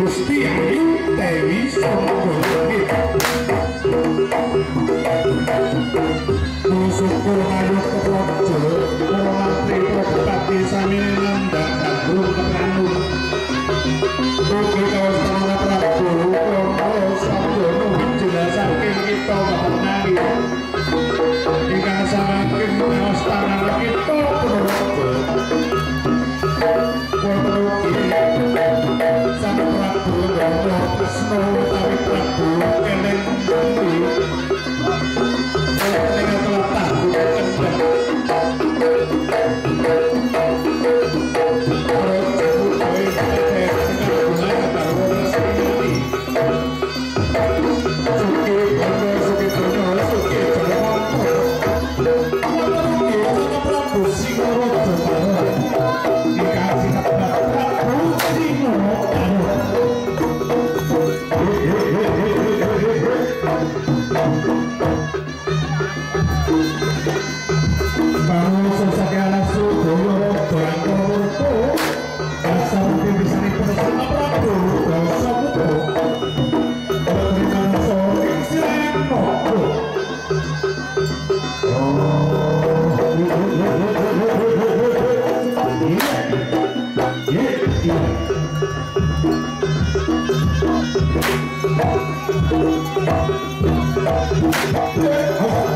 Gusti Ayu Dewi Sukmawati, musuhku Ayu Kepojo, Mulatri Prokopati Sami Lambak Agung Keranun, Bukit Kawas Tanah Prabu, Kono Sabdono jelasakin kita mengenali, jika semakin kawas tanah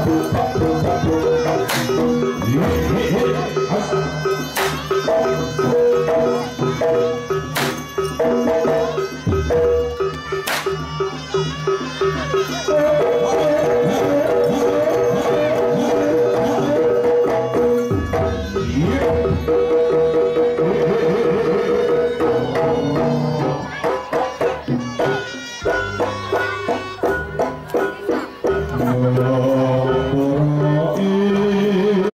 kita